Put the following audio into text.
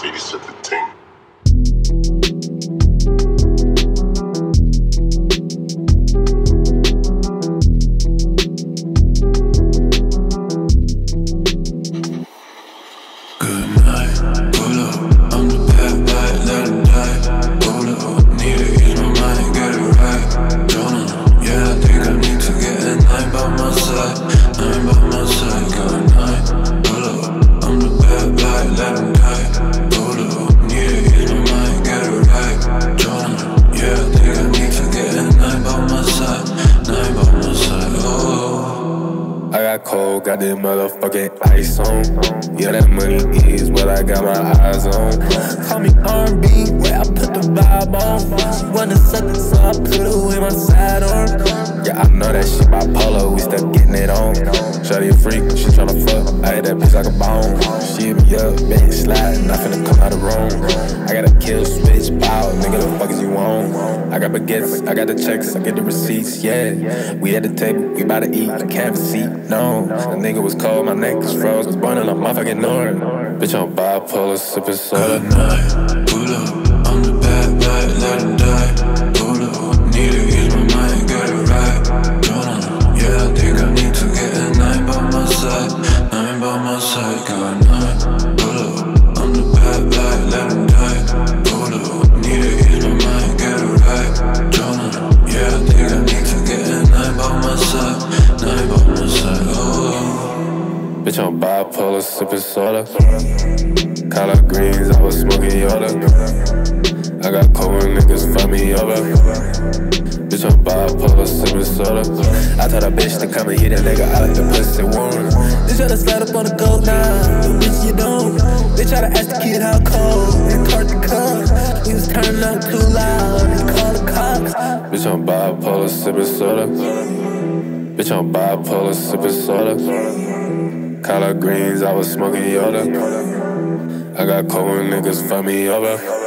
face of the thing. Good night, pull up on the bad light, let it die. Hold up, need to ease my mind, get it right. Drowning, yeah, I think I need to get a night by my side. Night by my side, good night. Pull up on the bad light, let it die. Hold up, need to ease my mind, get it right. Drowning, yeah, I think I need to get a night by my side. Night by my side, oh. I got cold, got this motherfucking ice on. Yeah, that money is what I got my eyes on. Call me R&B, where I put the vibe on. She wanna suck it, so I put her in my sidearm. Yeah, I know that shit bipolar, we still getting it on. Shawty a freak, she tryna fuck, I hit that bitch like a bone. She hit me up, bitch slide, not finna come out of room. I got a kill switch, power, nigga, the fuck is you on? I got baguettes, I got the checks, I get the receipts, yeah. We at the table, we bout to eat, can't have a seat, no. The nigga was cold, my neck was froze, was burning like motherfucking North. Bitch, I'm bipolar, sippin' soda. Good night, pull up, I'm the bad guy, let it die. Pull up, need to ease my mind, get it right. Drowning, yeah, I think I need to get a night by my side. Night by my side, good night. Pull up, I'm the bad guy, let it die. Pull up, need to ease my mind, get it right. Drowning, yeah, I think I need to get a night by my side. Night by my side, oh. Bitch, I'm bipolar, sippin' soda. Collard greens, I was smoking Yoda. I got cold when niggas fuck me over. Bitch, I'm bipolar, sippin' soda. I told a bitch to come and hit that nigga out like the pussy warm. Bitch, try to slide up on the gold now, bitch, you don't. Bitch, try to ask the kid how cold and cart the cup. He was turning up too loud, and called the cops. Bitch, I'm bipolar, sippin' soda. Bitch, I'm bipolar, sippin' soda. Collard greens, I was smoking Yoda. I got cold when niggas fuck me over.